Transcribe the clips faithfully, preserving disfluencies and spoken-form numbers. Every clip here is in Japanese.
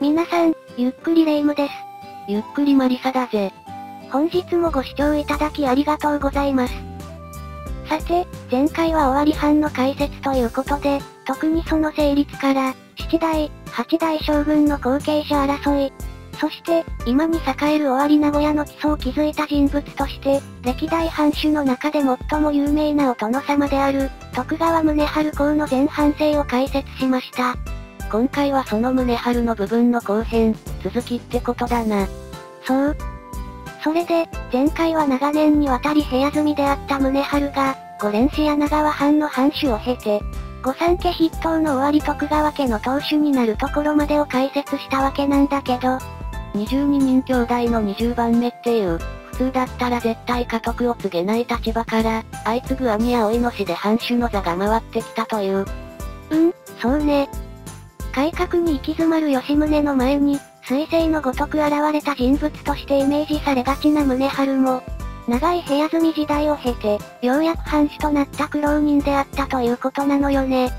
皆さん、ゆっくりレ夢ムです。ゆっくりマリサだぜ。本日もご視聴いただきありがとうございます。さて、前回は尾張藩の解説ということで、特にその成立から、七代、八代将軍の後継者争い、そして、今に栄える尾張名古屋の基礎を築いた人物として、歴代藩主の中で最も有名なお殿様である、徳川宗春公の前半生を解説しました。今回はその宗春の部分の後編、続きってことだな。そう。それで、前回は長年にわたり部屋住みであった宗春が、五連氏柳川藩の藩主を経て、御三家筆頭の尾張徳川家の当主になるところまでを解説したわけなんだけど、にじゅうににん兄弟のにじゅうばんめっていう、普通だったら絶対家督を継げない立場から、相次ぐ兄や甥の死で藩主の座が回ってきたという。うん、そうね。改革に行き詰まる吉宗の前に、彗星のごとく現れた人物としてイメージされがちな宗春も、長い部屋住み時代を経て、ようやく藩主となった苦労人であったということなのよね。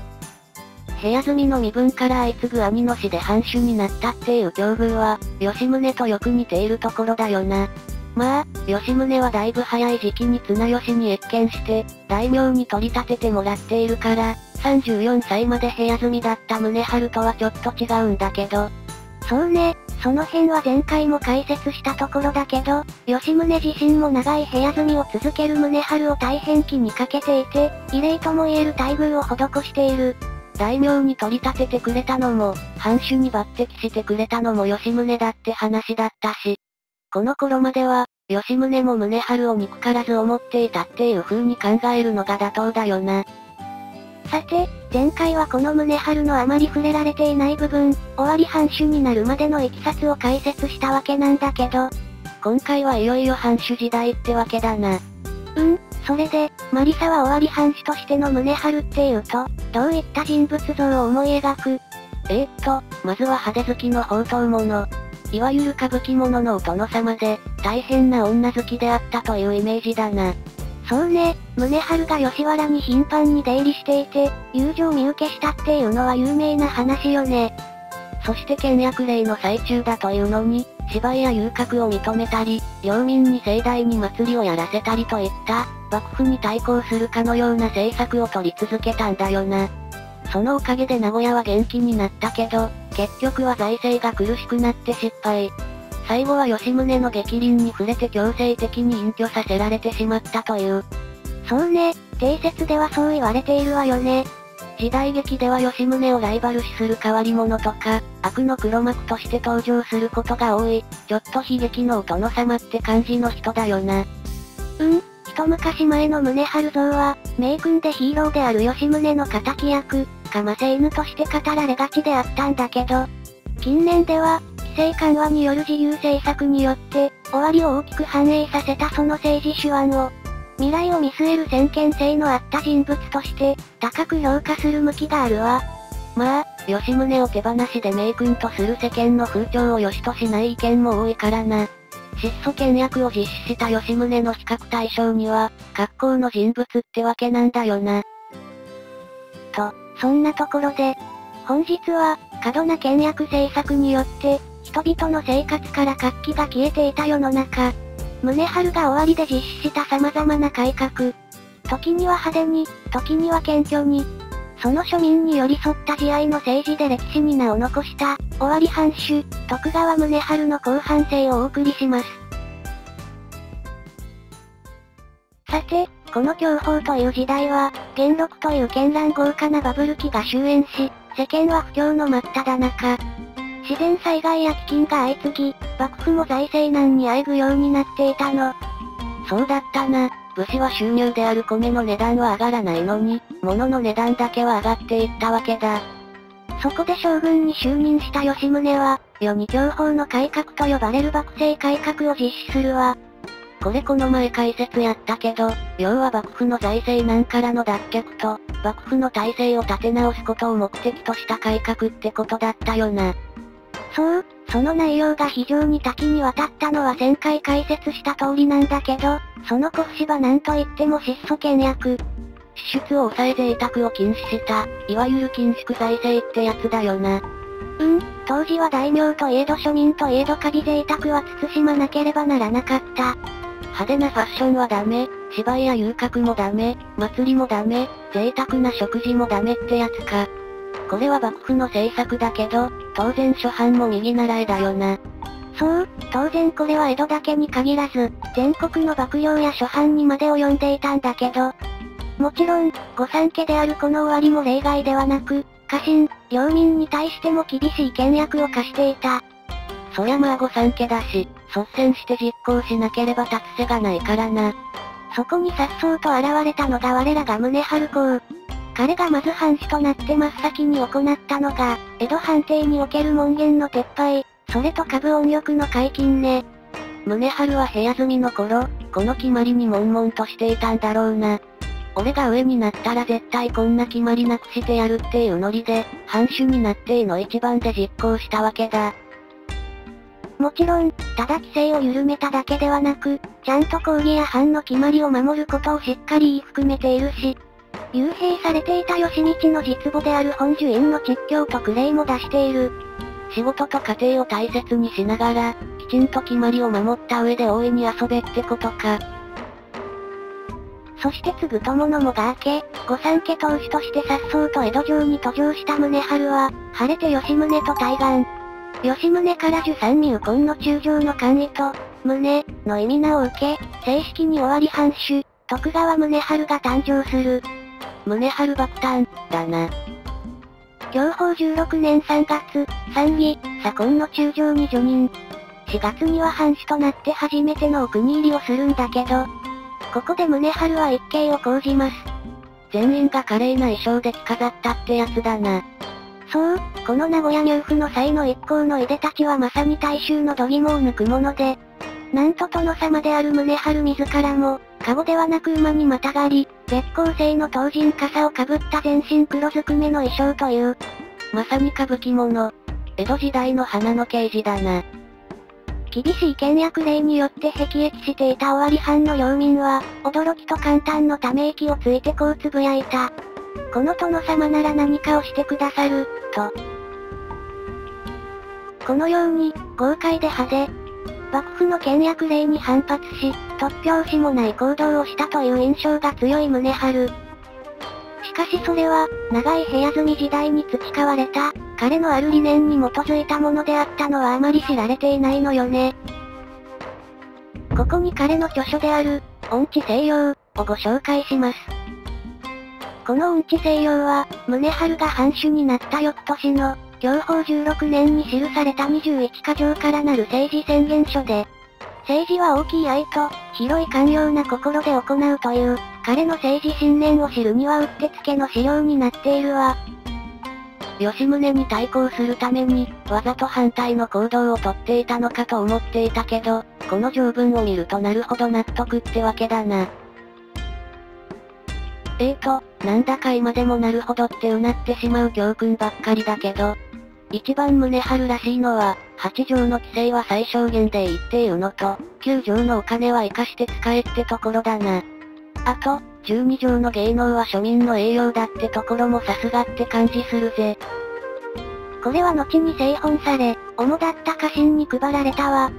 部屋住みの身分から相次ぐ兄の死で藩主になったっていう境遇は、吉宗とよく似ているところだよな。まあ、吉宗はだいぶ早い時期に綱吉に謁見して、大名に取り立ててもらっているから、さんじゅうよんさいまで部屋住みだった宗春とはちょっと違うんだけど。そうね、その辺は前回も解説したところだけど、吉宗自身も長い部屋住みを続ける宗春を大変気にかけていて、異例とも言える待遇を施している。大名に取り立ててくれたのも、藩主に抜擢してくれたのも吉宗だって話だったし。この頃までは、吉宗も宗春を憎からず思っていたっていう風に考えるのが妥当だよな。さて、前回はこの宗春のあまり触れられていない部分、尾張藩主になるまでの経緯を解説したわけなんだけど、今回はいよいよ藩主時代ってわけだな。うん、それで、マリサは尾張藩主としての宗春っていうと、どういった人物像を思い描く？えーっと、まずは派手好きの放蕩者。いわゆる歌舞伎者のお殿様で、大変な女好きであったというイメージだな。そうね、宗春が吉原に頻繁に出入りしていて、遊女を身請けしたっていうのは有名な話よね。そして倹約令の最中だというのに、芝居や遊郭を認めたり、領民に盛大に祭りをやらせたりといった、幕府に対抗するかのような政策を取り続けたんだよな。そのおかげで名古屋は元気になったけど、結局は財政が苦しくなって失敗。最後は吉宗の逆鱗に触れて強制的に隠居させられてしまったという。そうね、定説ではそう言われているわよね。時代劇では吉宗をライバル視する変わり者とか、悪の黒幕として登場することが多い、ちょっと悲劇のお殿様って感じの人だよな。うん、一昔前の宗春像は、名君でヒーローである吉宗の敵役、かませ犬として語られがちであったんだけど、近年では、規制緩和による自由政策によって、尾張を大きく反映させたその政治手腕を、未来を見据える先見性のあった人物として、高く評価する向きがあるわ。まあ、吉宗を手放しで名君とする世間の風潮を良しとしない意見も多いからな。質素倹約を実施した吉宗の比較対象には、格好の人物ってわけなんだよな。と、そんなところで、本日は、過度な倹約政策によって、人々の生活から活気が消えていた世の中、宗春が尾張で実施した様々な改革。時には派手に、時には謙虚に。その庶民に寄り添った慈愛の政治で歴史に名を残した、尾張藩主、徳川宗春の後半生をお送りします。さて、この享保という時代は、元禄という絢爛豪華なバブル期が終焉し、世間は不況の真っただ中。自然災害や飢饉が相次ぎ、幕府も財政難にあえぐようになっていたの。そうだったな。武士は収入である米の値段は上がらないのに、物の値段だけは上がっていったわけだ。そこで将軍に就任した吉宗は、世に享保の改革と呼ばれる幕政改革を実施するわ。これこの前解説やったけど、要は幕府の財政難からの脱却と、幕府の体制を立て直すことを目的とした改革ってことだったよな。そう、その内容が非常に多岐にわたったのは前回解説した通りなんだけど、その骨子はなんといっても質素倹約。支出を抑え贅沢を禁止した、いわゆる緊縮財政ってやつだよな。うん、当時は大名といえど庶民といえどカビ贅沢は慎まなければならなかった。派手なファッションはダメ、芝居や遊郭もダメ、祭りもダメ、贅沢な食事もダメってやつか。これは幕府の政策だけど、当然諸藩も右習いだよな。そう、当然これは江戸だけに限らず、全国の幕領や諸藩にまで及んでいたんだけど、もちろん、御三家であるこの尾張も例外ではなく、家臣、領民に対しても厳しい倹約を課していた。そりゃまあ御三家だし、率先して実行しなければ立つ瀬がないからな。そこに颯爽と現れたのが我らが宗春公。彼がまず藩主となって真っ先に行ったのが、江戸藩邸における門限の撤廃、それと株温浴の解禁ね。宗春は部屋住みの頃、この決まりに悶々としていたんだろうな。俺が上になったら絶対こんな決まりなくしてやるっていうノリで、藩主になっていの一番で実行したわけだ。もちろん、ただ規制を緩めただけではなく、ちゃんと公儀や藩の決まりを守ることをしっかり言い含めているし、幽閉されていた義道の実母である本寿院の蟄居と位も出している。仕事と家庭を大切にしながら、きちんと決まりを守った上で大いに遊べってことか。そして継ぐ友のもが明け、御三家当主として颯爽と江戸城に登城した宗春は、晴れて吉宗と対岸。吉宗から従三位右近の中将の官位と、宗の意味名を受け、正式に尾張藩主、徳川宗春が誕生する。宗春爆誕、だな。享保じゅうろくねんさんがつ、三位左近の中将に叙任。しがつには藩主となって初めてのお国入りをするんだけど、ここで宗春は一計を講じます。全員が華麗な衣装で着飾ったってやつだな。そう、この名古屋入府の際の一行のいでたちはまさに大衆の度肝を抜くもので、なんと殿様である宗春自らも、籠ではなく馬にまたがり、絶好性の唐人笠をかぶった全身黒ずくめの衣装という、まさに歌舞伎者。江戸時代の花の刑事だな。厳しい倹約令によって辟易していた尾張藩の領民は、驚きと感嘆のため息をついてこうつぶやいた。この殿様なら何かをしてくださる、と。このように、豪快で派手。幕府の倹約令に反発し、突拍子もない行動をしたという印象が強い宗春。しかしそれは、長い部屋住み時代に培われた、彼のある理念に基づいたものであったのはあまり知られていないのよね。ここに彼の著書である、音痴西洋をご紹介します。この音痴西洋は、宗春が藩主になった翌年の、享保じゅうろくねんに記されたにじゅういちかじょうからなる政治宣言書で、政治は大きい愛と、広い寛容な心で行うという、彼の政治信念を知るにはうってつけの資料になっているわ。吉宗に対抗するために、わざと反対の行動をとっていたのかと思っていたけど、この条文を見るとなるほど納得ってわけだな。えーと、なんだか今でもなるほどってうなってしまう教訓ばっかりだけど、一番宗春らしいのは、はちじょうの規制は最小限でいいっていうのと、きゅうじょうのお金は生かして使えってところだな。あと、じゅうにじょうの芸能は庶民の栄養だってところもさすがって感じするぜ。これは後に製本され、主だった家臣に配られたわ。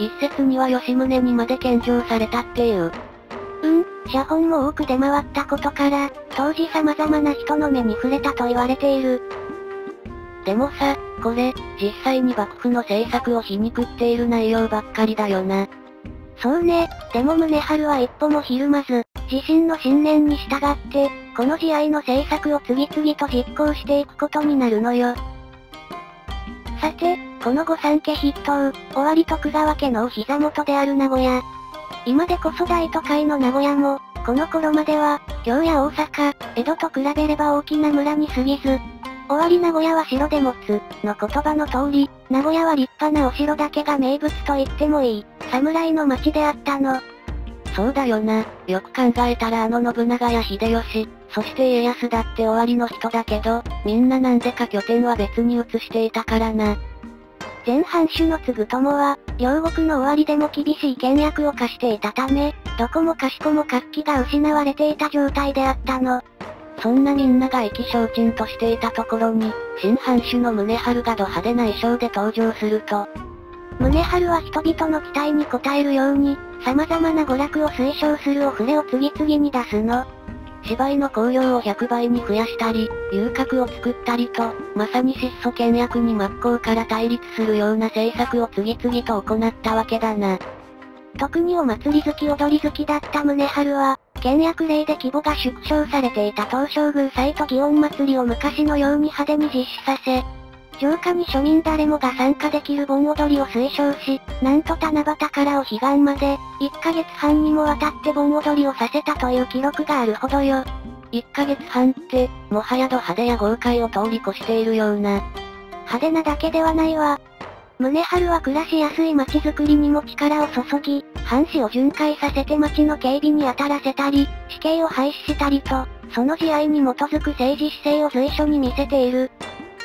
一説には吉宗にまで献上されたっていう。うん、写本も多く出回ったことから、当時様々な人の目に触れたと言われている。でもさ、これ、実際に幕府の政策を皮肉っている内容ばっかりだよな。そうね、でも宗春は一歩もひるまず、自身の信念に従って、この慈愛の政策を次々と実行していくことになるのよ。さて、この御三家筆頭、尾張徳川家のお膝元である名古屋。今でこそ大都会の名古屋も、この頃までは、京や大阪、江戸と比べれば大きな村に過ぎず、尾張名古屋は城で持つ、の言葉の通り、名古屋は立派なお城だけが名物と言ってもいい、侍の町であったの。そうだよな、よく考えたらあの信長や秀吉、そして家康だって尾張の人だけど、みんななんでか拠点は別に移していたからな。前藩主の継友は、両国の尾張でも厳しい倹約を課していたため、どこもかしこも活気が失われていた状態であったの。そんなみんなが意気消沈としていたところに、新藩主の宗春がド派手な衣装で登場すると、宗春は人々の期待に応えるように、様々な娯楽を推奨するお触れを次々に出すの。芝居の興行をひゃくばいに増やしたり、遊郭を作ったりと、まさに質素倹約に真っ向から対立するような政策を次々と行ったわけだな。特にお祭り好き踊り好きだった宗春は、倹約令で規模が縮小されていた東照宮祭と祇園祭を昔のように派手に実施させ、城下に庶民誰もが参加できる盆踊りを推奨し、なんと七夕からお彼岸まで、いっかげつはんにもわたって盆踊りをさせたという記録があるほどよ。いっかげつはんって、もはやド派手や豪快を通り越しているような。派手なだけではないわ。宗春は暮らしやすい街づくりにも力を注ぎ、藩士を巡回させて街の警備に当たらせたり、死刑を廃止したりと、その慈愛に基づく政治姿勢を随所に見せている。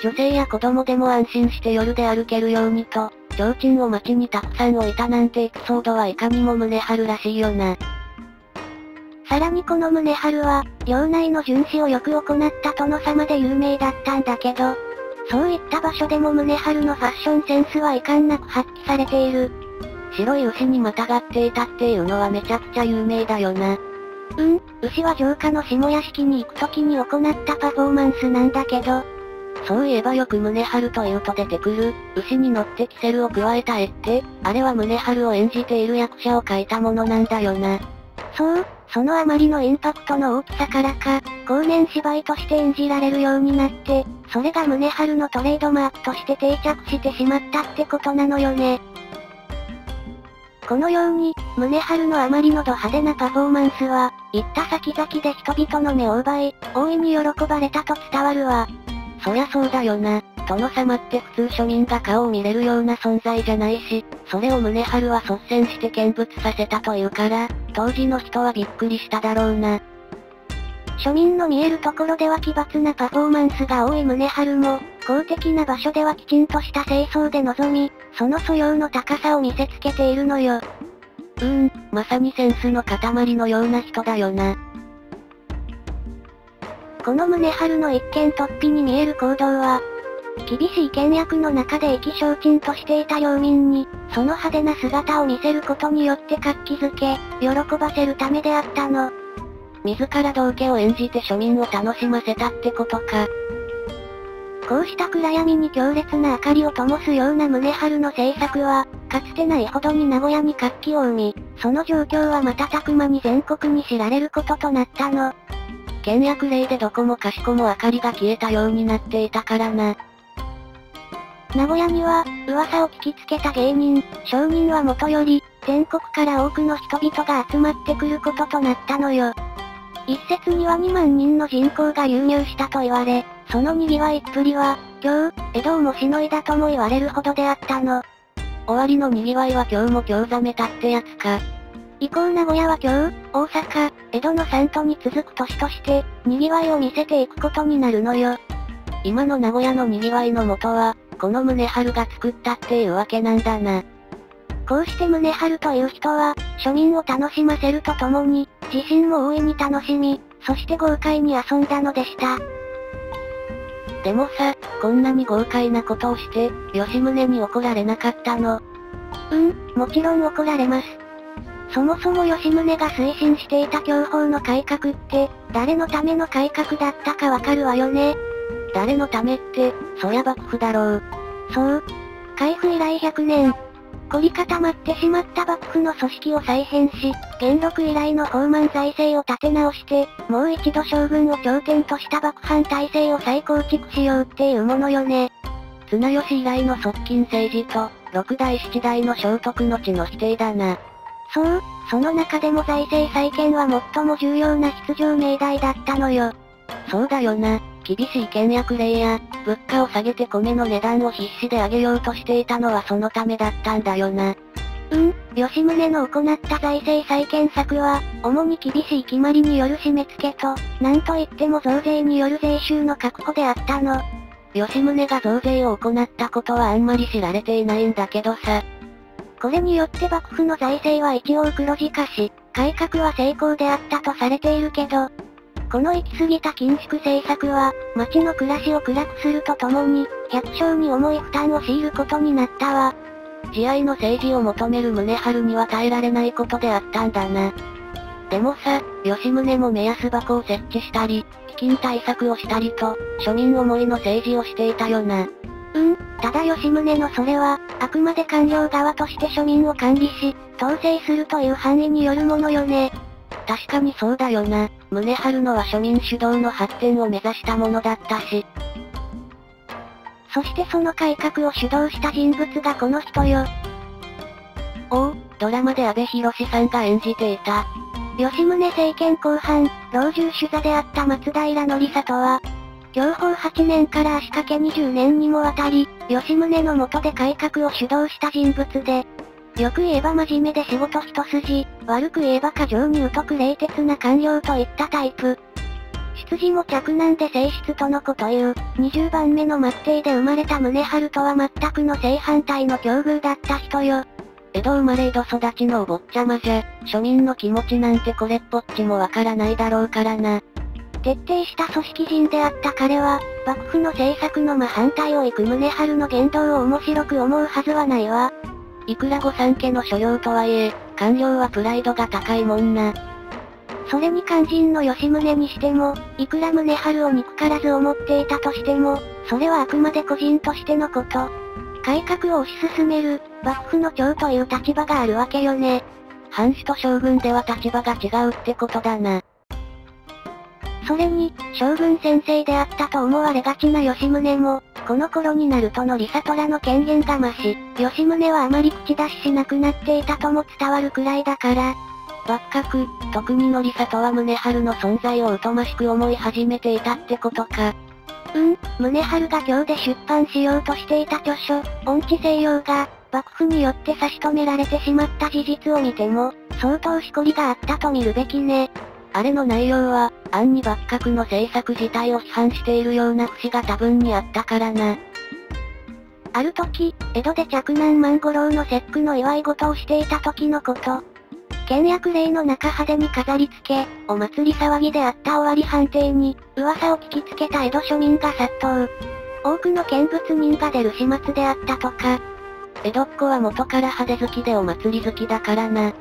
女性や子供でも安心して夜で歩けるようにと、提灯を街にたくさん置いたなんてエピソードはいかにも宗春らしいよな。さらにこの宗春は、領内の巡視をよく行った殿様で有名だったんだけど、そういった場所でも宗春のファッションセンスは遺憾なく発揮されている。白い牛にまたがっていたっていうのはめちゃくちゃ有名だよな。うん、牛は城下の下屋敷に行くときに行ったパフォーマンスなんだけど、そういえばよく宗春というと出てくる、牛に乗ってキセルを加えた絵って、あれは宗春を演じている役者を描いたものなんだよな。そう、そのあまりのインパクトの大きさからか、後年芝居として演じられるようになって、それが宗春のトレードマークとして定着してしまったってことなのよね。このように、宗春のあまりのド派手なパフォーマンスは、行った先々で人々の目を奪い、大いに喜ばれたと伝わるわ。そりゃそうだよな、殿様って普通庶民が顔を見れるような存在じゃないし、それを宗春は率先して見物させたというから、当時の人はびっくりしただろうな。庶民の見えるところでは奇抜なパフォーマンスが多い宗春も、公的な場所ではきちんとした正装で臨み、その素養の高さを見せつけているのよ。うーん、まさにセンスの塊のような人だよな。この宗春の一見突飛に見える行動は、厳しい倹約の中で意気消沈としていた領民に、その派手な姿を見せることによって活気づけ、喜ばせるためであったの。自ら道化を演じて庶民を楽しませたってことか。こうした暗闇に強烈な明かりを灯すような宗春の政策は、かつてないほどに名古屋に活気を生み、その状況は瞬く間に全国に知られることとなったの。倹約令でどこもかしこも明かりが消えたようになっていたからな。名古屋には、噂を聞きつけた芸人、商人はもとより、全国から多くの人々が集まってくることとなったのよ。一説にはにまんにんの人口が流入したと言われ、その賑わいっぷりは、今日、江戸をもしのいだとも言われるほどであったの。終わりの賑わいは今日も興ざめたってやつか。以降名古屋は京、大阪、江戸の三都に続く都市として、賑わいを見せていくことになるのよ。今の名古屋の賑わいの元は、この宗春が作ったっていうわけなんだな。こうして宗春という人は、庶民を楽しませるとともに、自身も大いに楽しみ、そして豪快に遊んだのでした。でもさ、こんなに豪快なことをして、吉宗に怒られなかったの。うん、もちろん怒られます。そもそも吉宗が推進していた享保の改革って、誰のための改革だったかわかるわよね。誰のためって、そりゃ幕府だろう。そう。開府以来ひゃくねん。凝り固まってしまった幕府の組織を再編し、元禄以来の放満財政を立て直して、もう一度将軍を頂点とした幕藩体制を再構築しようっていうものよね。綱吉以来の側近政治と、六代七代の正徳の地の否定だな。そう、その中でも財政再建は最も重要な必要命題だったのよ。そうだよな、厳しい倹約令や、物価を下げて米の値段を必死で上げようとしていたのはそのためだったんだよな。うん、吉宗の行った財政再建策は、主に厳しい決まりによる締め付けと、なんといっても増税による税収の確保であったの。吉宗が増税を行ったことはあんまり知られていないんだけどさ。これによって幕府の財政は一応黒字化し、改革は成功であったとされているけど、この行き過ぎた緊縮政策は、町の暮らしを暗くするとともに、百姓に重い負担を強いることになったわ。慈愛の政治を求める宗春には耐えられないことであったんだな。でもさ、吉宗も目安箱を設置したり、飢饉対策をしたりと、庶民思いの政治をしていたよな。うん、ただ吉宗のそれは、あくまで官僚側として庶民を管理し、統制するという範囲によるものよね。確かにそうだよな。宗春のは庶民主導の発展を目指したものだったし。そしてその改革を主導した人物がこの人よ。おお、ドラマで阿部寛さんが演じていた。吉宗政権後半、老中主座であった松平典里は、享保はちねんから足掛けにじゅうねんにもわたり、吉宗の下で改革を主導した人物で、よく言えば真面目で仕事一筋、悪く言えば過剰に疎く冷徹な官僚といったタイプ。出自も嫡男で正室との子という、にじゅうばんめの末弟で生まれた宗春とは全くの正反対の境遇だった人よ。江戸生まれ江戸育ちのお坊ちゃまじゃ、庶民の気持ちなんてこれっぽっちもわからないだろうからな。徹底した組織人であった彼は、幕府の政策の真反対を行く宗春の言動を面白く思うはずはないわ。いくら御三家の所領とはいえ、官僚はプライドが高いもんな。それに肝心の吉宗にしても、いくら宗春を憎からず思っていたとしても、それはあくまで個人としてのこと。改革を推し進める、幕府の長という立場があるわけよね。藩主と将軍では立場が違うってことだな。それに、将軍先生であったと思われがちな吉宗も、この頃になるとのりさとらの権限が増し、吉宗はあまり口出ししなくなっていたとも伝わるくらいだから。幕閣、特にのりさとは宗春の存在を疎ましく思い始めていたってことか。うん、宗春が京で出版しようとしていた著書、音痴西洋が、幕府によって差し止められてしまった事実を見ても、相当しこりがあったと見るべきね。あれの内容は、暗に幕閣の政策自体を批判しているような節が多分にあったからな。ある時、江戸で嫡男万五郎の節句の祝い事をしていた時のこと。倹約令の中派手に飾り付け、お祭り騒ぎであった尾張藩邸に、噂を聞きつけた江戸庶民が殺到。多くの見物人が出る始末であったとか。江戸っ子は元から派手好きでお祭り好きだからな。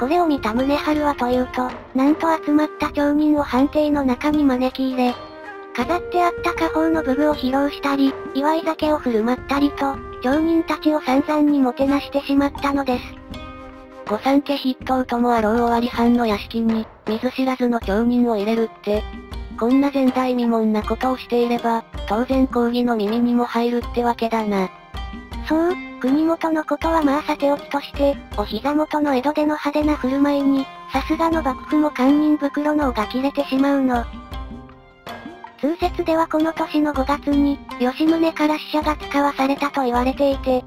これを見た宗春はというと、なんと集まった町人を藩邸の中に招き入れ、飾ってあった家宝の武具を披露したり、祝い酒を振る舞ったりと、町人たちを散々にもてなしてしまったのです。御三家筆頭ともあろう尾張藩の屋敷に、見ず知らずの町人を入れるって、こんな前代未聞なことをしていれば、当然公儀の耳にも入るってわけだな。そう、国元のことはまあさておきとして、お膝元の江戸での派手な振る舞いに、さすがの幕府も堪忍袋の緒が切れてしまうの。通説ではこの年のごがつに、吉宗から使者が使わされたと言われていて、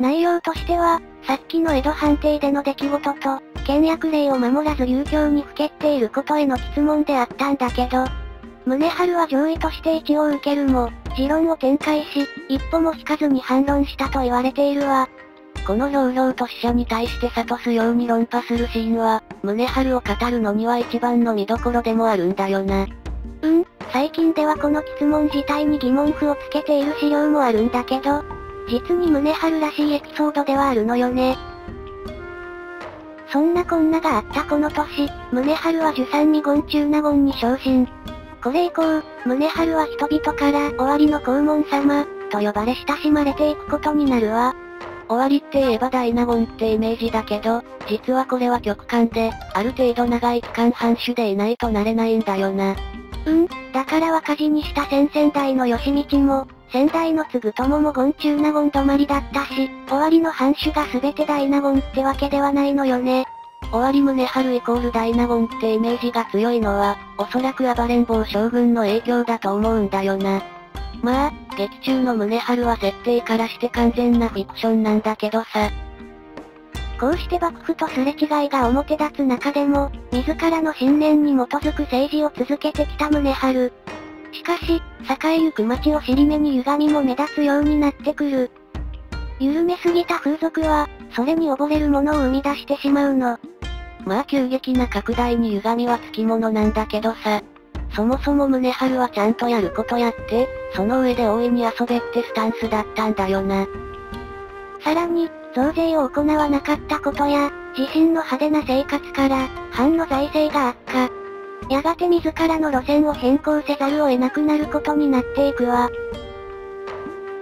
内容としては、さっきの江戸藩邸での出来事と、倹約令を守らず流教にふけっていることへの質問であったんだけど、宗春は上位として一応受けるも、持論を展開し、一歩も引かずに反論したと言われているわ。このひょうひょうと使者に対して諭すように論破するシーンは、宗春を語るのには一番の見どころでもあるんだよな。うん、最近ではこの質問自体に疑問符をつけている資料もあるんだけど、実に宗春らしいエピソードではあるのよね。そんなこんながあったこの年、宗春は従三位権中納言に昇進。これ以降、宗春は人々から尾張の黄門様、と呼ばれ親しまれていくことになるわ。尾張って言えば大納言ってイメージだけど、実はこれは極寒で、ある程度長い期間藩主でいないとなれないんだよな。うん、だから若字にした先々代の義道も、先代の継友も権中納言止まりだったし、尾張の藩主が全て大納言ってわけではないのよね。尾張宗春イコール大納言ってイメージが強いのは、おそらく暴れん坊将軍の影響だと思うんだよな。まあ、劇中の宗春は設定からして完全なフィクションなんだけどさ。こうして幕府とすれ違いが表立つ中でも、自らの信念に基づく政治を続けてきた宗春。しかし、栄えゆく町を尻目に歪みも目立つようになってくる。緩めすぎた風俗は、それに溺れるものを生み出してしまうの。まあ急激な拡大に歪みはつきものなんだけどさ、そもそも宗春はちゃんとやることやって、その上で大いに遊べってスタンスだったんだよな。さらに、増税を行わなかったことや、自身の派手な生活から、藩の財政が悪化。やがて自らの路線を変更せざるを得なくなることになっていくわ。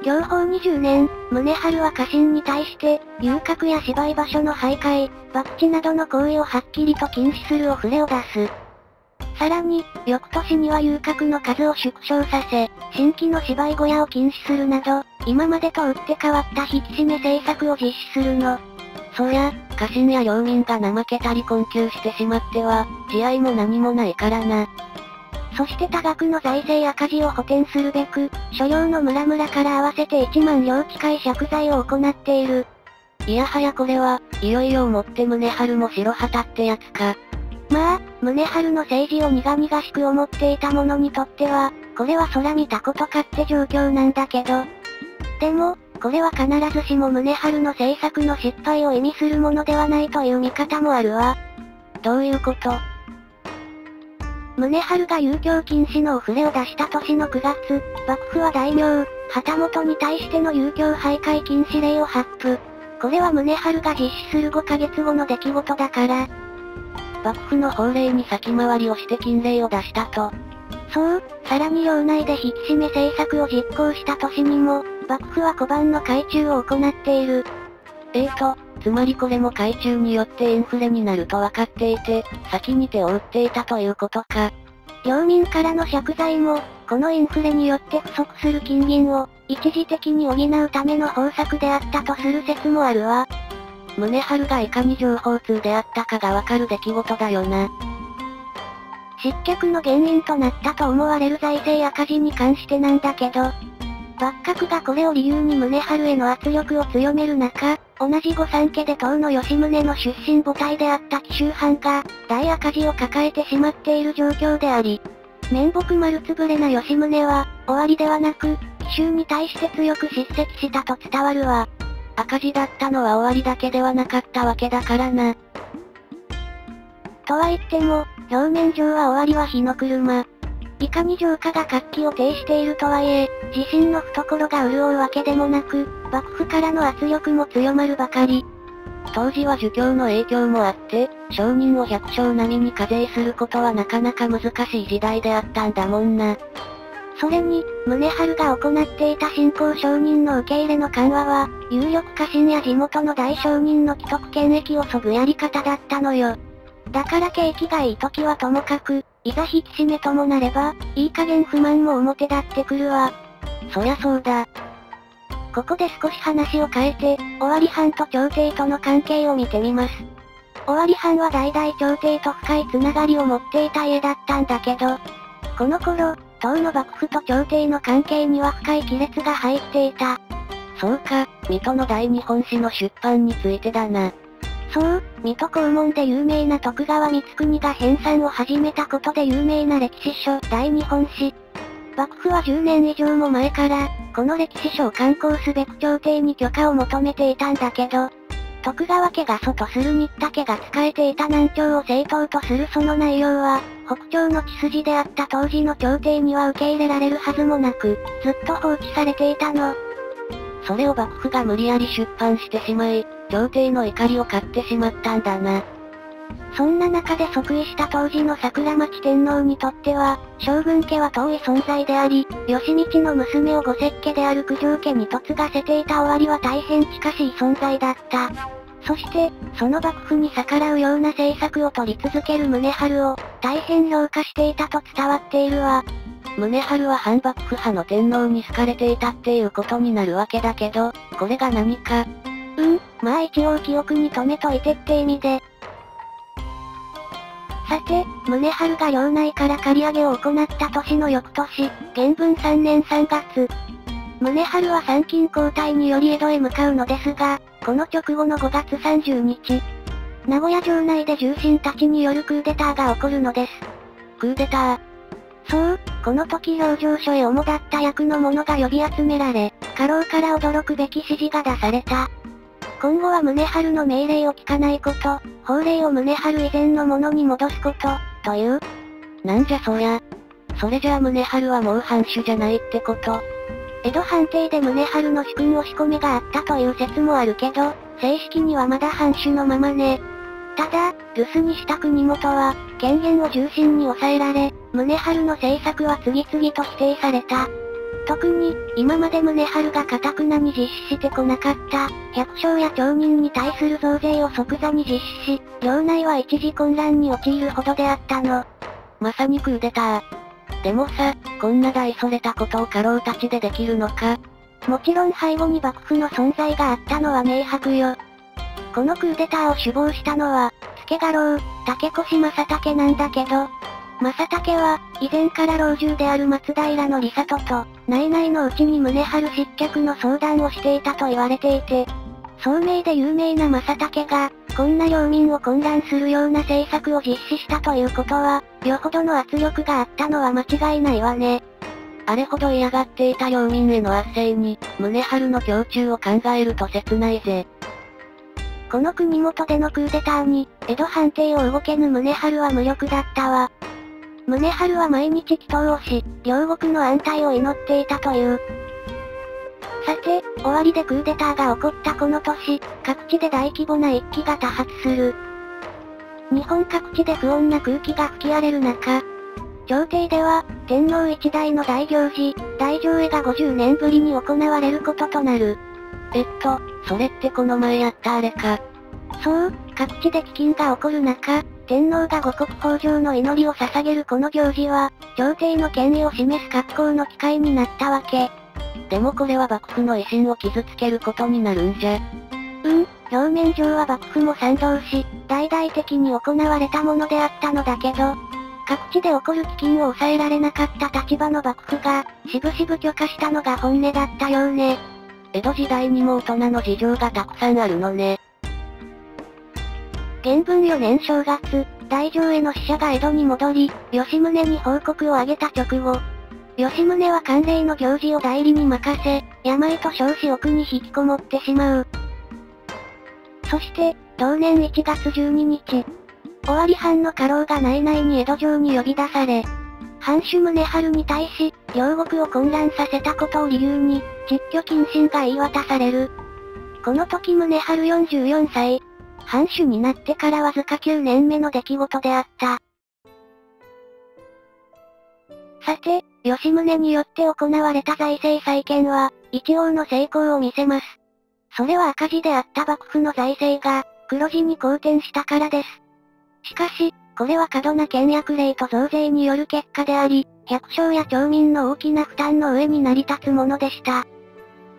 享保にじゅうねん、宗春は家臣に対して、遊郭や芝居場所の徘徊、博打などの行為をはっきりと禁止するお触れを出す。さらに、翌年には遊郭の数を縮小させ、新規の芝居小屋を禁止するなど、今までと打って変わった引き締め政策を実施するの。そりゃ、家臣や領民が怠けたり困窮してしまっては、慈愛も何もないからな。そして多額の財政赤字を補填するべく、所領の村々から合わせていちまんりょう近い借財を行っている。いやはやこれは、いよいよもって宗春も白旗ってやつか。まあ、宗春の政治を苦々しく思っていた者にとっては、これは空見たことかって状況なんだけど。でも、これは必ずしも宗春の政策の失敗を意味するものではないという見方もあるわ。どういうこと？宗春が遊興禁止のお触れを出した年のくがつ、幕府は大名、旗本に対しての遊興徘徊禁止令を発布。これは宗春が実施するごかげつごの出来事だから。幕府の法令に先回りをして禁令を出したと。そう、さらに領内で引き締め政策を実行した年にも、幕府は小判の改鋳を行っている。ええと、つまりこれも改鋳によってインフレになると分かっていて、先に手を打っていたということか。領民からの借財も、このインフレによって不足する金銀を、一時的に補うための方策であったとする説もあるわ。宗春がいかに情報通であったかがわかる出来事だよな。失脚の原因となったと思われる財政赤字に関してなんだけど、幕閣がこれを理由に宗春への圧力を強める中、同じ御三家で当の吉宗の出身母体であった紀州藩が、大赤字を抱えてしまっている状況であり、面目丸つぶれな吉宗は、終わりではなく、紀州に対して強く叱責したと伝わるわ。赤字だったのは終わりだけではなかったわけだからな。とは言っても、表面上は終わりは火の車。いかに城下が活気を呈しているとはいえ、自身の懐が潤うわけでもなく、幕府からの圧力も強まるばかり。当時は儒教の影響もあって、商人を百姓並みに課税することはなかなか難しい時代であったんだもんな。それに、宗春が行っていた新興商人の受け入れの緩和は、有力家臣や地元の大商人の既得権益を削ぐやり方だったのよ。だから景気がいい時はともかく、いざ引き締めともなれば、いい加減不満も表立ってくるわ。そりゃそうだ。ここで少し話を変えて、尾張藩と朝廷との関係を見てみます。尾張藩は代々朝廷と深いつながりを持っていた家だったんだけど、この頃、当の幕府と朝廷の関係には深い亀裂が入っていた。そうか、水戸の大日本史の出版についてだな。そう、水戸黄門で有名な徳川光圀が編纂を始めたことで有名な歴史書大日本史。幕府はじゅうねんいじょうも前から、この歴史書を刊行すべく朝廷に許可を求めていたんだけど、徳川家が祖とする新田家が仕えていた南朝を正統とするその内容は、北朝の血筋であった当時の朝廷には受け入れられるはずもなく、ずっと放置されていたの。それを幕府が無理やり出版してしまい、朝廷の怒りを買ってしまったんだな。そんな中で即位した当時の桜町天皇にとっては、将軍家は遠い存在であり、義道の娘を御石家である九条家に嫁がせていた尾張は大変近しい存在だった。そして、その幕府に逆らうような政策を取り続ける宗春を、大変評価していたと伝わっているわ。宗春は反幕府派の天皇に好かれていたっていうことになるわけだけど、これが何か。うん、まあ一応記憶に留めといてって意味で。さて、宗春が領内から借り上げを行った年の翌年、元文さんねんさんがつ。宗春は参勤交代により江戸へ向かうのですが、この直後のごがつさんじゅうにち、名古屋城内で重臣たちによるクーデターが起こるのです。クーデター。そう、この時評定所へ主だった役の者が呼び集められ、家老から驚くべき指示が出された。今後は宗春の命令を聞かないこと、法令を宗春以前のものに戻すこと、という。なんじゃそりゃ。それじゃあ宗春はもう藩主じゃないってこと？江戸藩邸で宗春の主君押し込めがあったという説もあるけど、正式にはまだ藩主のままね。ただ、留守にした国元は、権限を重心に抑えられ、宗春の政策は次々と否定された。特に、今まで宗春が頑なに実施してこなかった、百姓や町人に対する増税を即座に実施し、領内は一時混乱に陥るほどであったの。まさにクーデター。でもさ、こんな大それたことを家老たちでできるのか？もちろん背後に幕府の存在があったのは明白よ。このクーデターを首謀したのは、助家老、竹越正竹なんだけど、正竹は、以前から老中である松平の利里と、内々のうちに宗春失脚の相談をしていたと言われていて、聡明で有名な正竹が、こんな領民を混乱するような政策を実施したということは、よほどの圧力があったのは間違いないわね。あれほど嫌がっていた領民への圧政に、宗春の胸中を考えると切ないぜ。この国元でのクーデターに、江戸藩邸を動けぬ宗春は無力だったわ。宗春は毎日祈祷をし、両国の安泰を祈っていたという。さて、終わりでクーデターが起こったこの年、各地で大規模な一揆が多発する。日本各地で不穏な空気が吹き荒れる中、朝廷では、天皇一代の大行事、大上絵がごじゅうねんぶりに行われることとなる。えっと、それってこの前やったあれか。そう、各地で飢饉が起こる中、天皇が五穀豊穣の祈りを捧げるこの行事は、朝廷の権威を示す格好の機会になったわけ。でもこれは幕府の威信を傷つけることになるんじゃ。うん、表面上は幕府も賛同し、大々的に行われたものであったのだけど、各地で起こる飢饉を抑えられなかった立場の幕府が、しぶしぶ許可したのが本音だったようね。江戸時代にも大人の事情がたくさんあるのね。元文よねん正月、大上絵の使者が江戸に戻り、吉宗に報告をあげた直後、吉宗は慣例の行事を代理に任せ、病と称し奥に引きこもってしまう。そして、同年いちがつじゅうににち、尾張藩の家老が内々に江戸城に呼び出され、藩主宗春に対し、両国を混乱させたことを理由に、実挙謹慎が言い渡される。この時宗春よんじゅうよんさい、藩主になってからわずかきゅうねんめの出来事であった。さて、吉宗によって行われた財政再建は、一応の成功を見せます。それは赤字であった幕府の財政が、黒字に好転したからです。しかし、これは過度な倹約令と増税による結果であり、百姓や町民の大きな負担の上に成り立つものでした。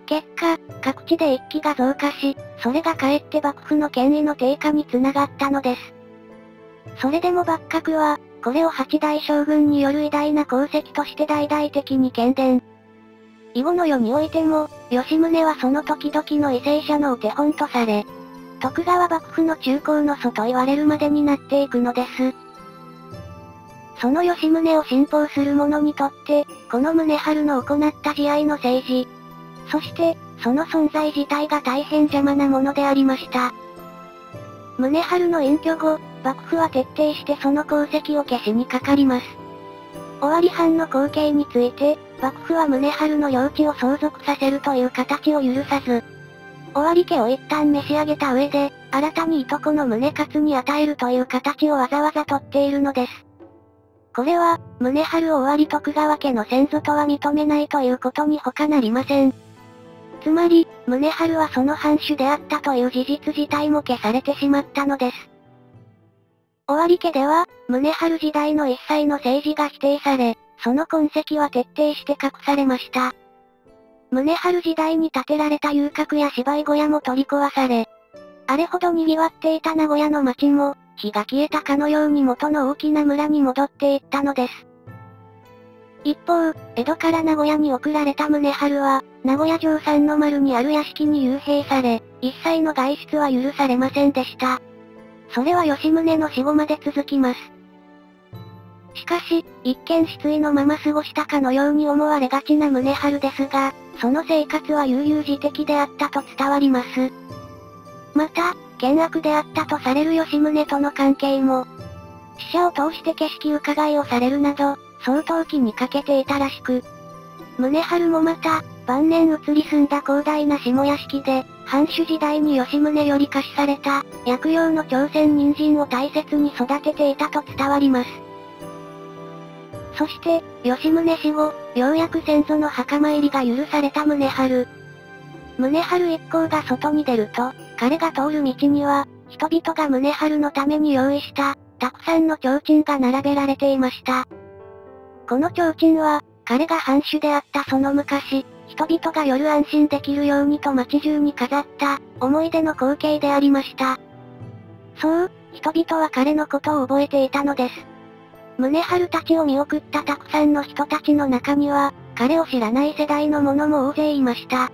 結果、各地で一揆が増加し、それがかえって幕府の権威の低下につながったのです。それでも幕閣は、これを八代将軍による偉大な功績として大々的に喧伝。以後の世においても、吉宗はその時々の為政者のお手本とされ、徳川幕府の中高の祖と言われるまでになっていくのです。その吉宗を信奉する者にとって、この宗春の行った慈愛の政治、そして、その存在自体が大変邪魔なものでありました。宗春の隠居後、幕府は徹底してその功績を消しにかかります。尾張藩の後継について、幕府は宗春の領地を相続させるという形を許さず、尾張家を一旦召し上げた上で、新たにいとこの宗勝に与えるという形をわざわざ取っているのです。これは、宗春を尾張徳川家の先祖とは認めないということに他なりません。つまり、宗春はその藩主であったという事実自体も消されてしまったのです。尾張家では、宗春時代の一切の政治が否定され、その痕跡は徹底して隠されました。宗春時代に建てられた遊郭や芝居小屋も取り壊され、あれほど賑わっていた名古屋の町も、火が消えたかのように元の大きな村に戻っていったのです。一方、江戸から名古屋に送られた宗春は、名古屋城三の丸にある屋敷に幽閉され、一切の外出は許されませんでした。それは吉宗の死後まで続きます。しかし、一見失意のまま過ごしたかのように思われがちな宗春ですが、その生活は悠々自適であったと伝わります。また、険悪であったとされる吉宗との関係も、使者を通して景色伺いをされるなど、相当気にかけていたらしく。宗春もまた、晩年移り住んだ広大な下屋敷で、藩主時代に吉宗より下賜された、薬用の朝鮮人参を大切に育てていたと伝わります。そして、吉宗死後、ようやく先祖の墓参りが許された宗春。宗春一行が外に出ると、彼が通る道には、人々が宗春のために用意した、たくさんの提灯が並べられていました。この提灯は、彼が藩主であったその昔、人々が夜安心できるようにと街中に飾った、思い出の光景でありました。そう、人々は彼のことを覚えていたのです。宗春たちを見送ったたくさんの人たちの中には、彼を知らない世代の者も大勢いました。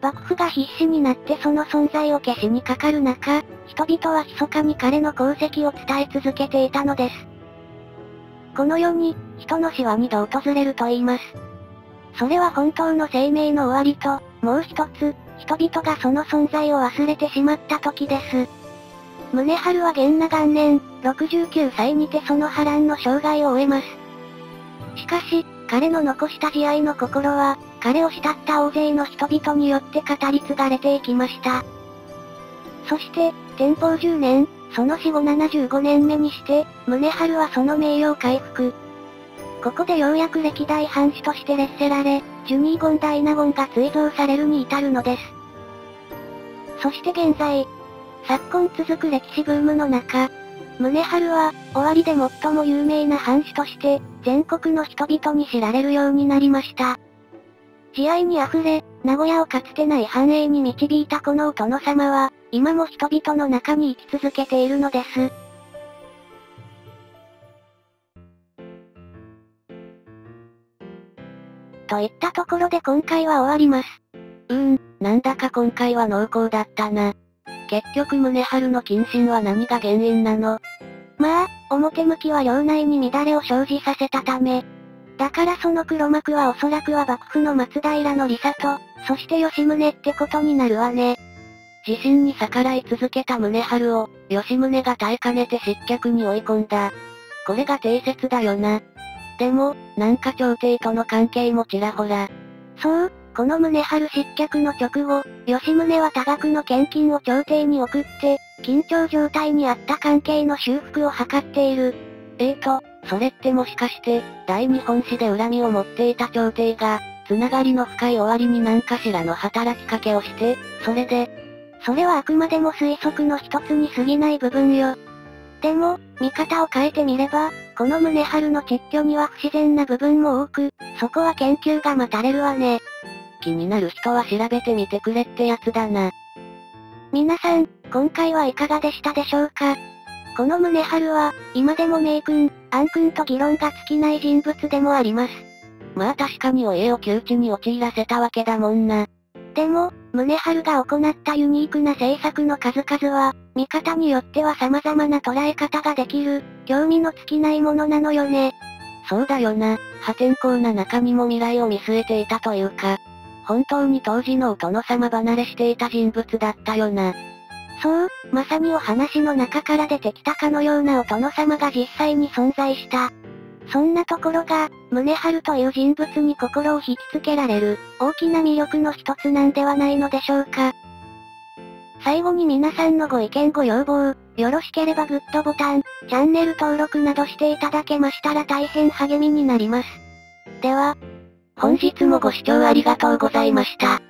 幕府が必死になってその存在を消しにかかる中、人々は密かに彼の功績を伝え続けていたのです。この世に、人の死は二度訪れると言います。それは本当の生命の終わりと、もう一つ、人々がその存在を忘れてしまった時です。宗春は元和元年、ろくじゅうきゅうさいにてその波乱の生涯を終えます。しかし、彼の残した慈愛の心は、彼を慕った大勢の人々によって語り継がれていきました。そして、天保じゅうねん、その死後ななじゅうごねんめにして、宗春はその名誉を回復。ここでようやく歴代藩主として列せられ、ジュニーゴンダイナゴンが追贈されるに至るのです。そして現在、昨今続く歴史ブームの中、宗春は、尾張で最も有名な藩主として、全国の人々に知られるようになりました。慈愛に溢れ、名古屋をかつてない繁栄に導いたこのお殿様は、今も人々の中に生き続けているのです。といったところで今回は終わります。うーん、なんだか今回は濃厚だったな。結局宗春の謹慎は何が原因なの？まあ、表向きは領内に乱れを生じさせたため。だからその黒幕はおそらくは幕府の松平の利沙と、そして吉宗ってことになるわね。自身に逆らい続けた宗春を、吉宗が耐えかねて失脚に追い込んだ。これが定説だよな。でも、なんか朝廷との関係もちらほら。そう、この宗春失脚の直後、吉宗は多額の献金を朝廷に送って、緊張状態にあった関係の修復を図っている。ええと、それってもしかして、第二本市で恨みを持っていた朝廷が、つながりの深い尾張に何かしらの働きかけをして、それで、それはあくまでも推測の一つに過ぎない部分よ。でも、見方を変えてみれば、この宗春の蟄居には不自然な部分も多く、そこは研究が待たれるわね。気になる人は調べてみてくれってやつだな。皆さん、今回はいかがでしたでしょうか？この宗春は、今でも名君、暗君と議論が尽きない人物でもあります。まあ確かにお家を窮地に陥らせたわけだもんな。でも、宗春が行ったユニークな政策の数々は、見方によっては様々な捉え方ができる、興味の尽きないものなのよね。そうだよな、破天荒な中にも未来を見据えていたというか、本当に当時のお殿様離れしていた人物だったよな。そう、まさにお話の中から出てきたかのようなお殿様が実際に存在した。そんなところが、宗春という人物に心を引きつけられる、大きな魅力の一つなんではないのでしょうか。最後に皆さんのご意見ご要望、よろしければグッドボタン、チャンネル登録などしていただけましたら大変励みになります。では、本日もご視聴ありがとうございました。